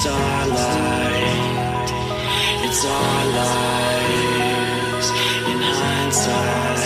Starlight, it's our lives in hindsight.